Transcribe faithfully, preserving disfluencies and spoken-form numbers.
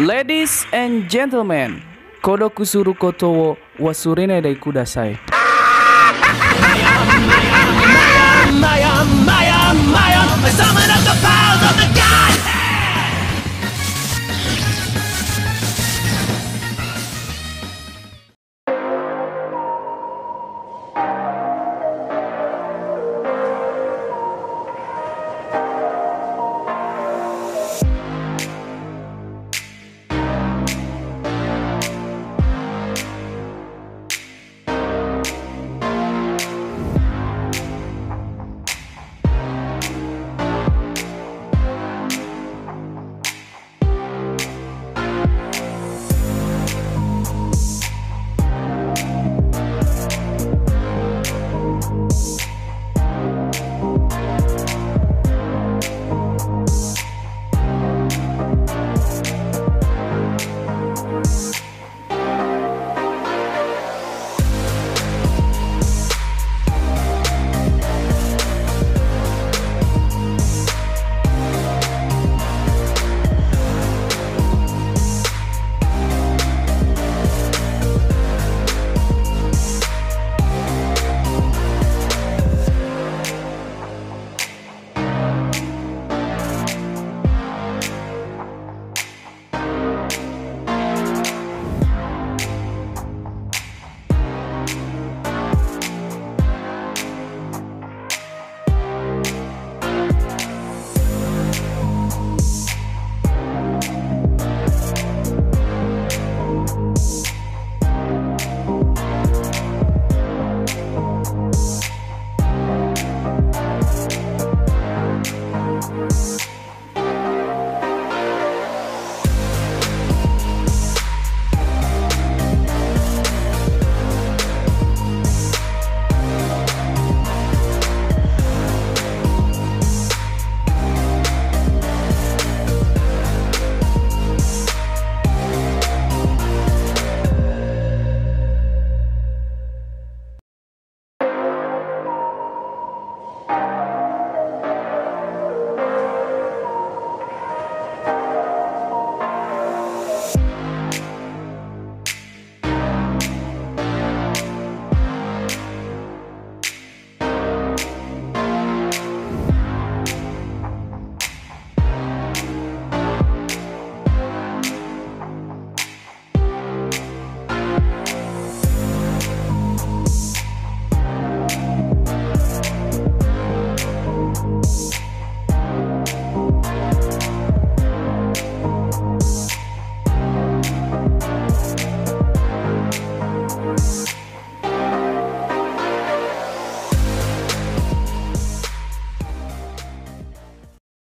Ladies and gentlemen, kodo kusuru koto wo wasurine dai kudasai. Maya, Maya, Maya, Maya, summon up the powers of the gods.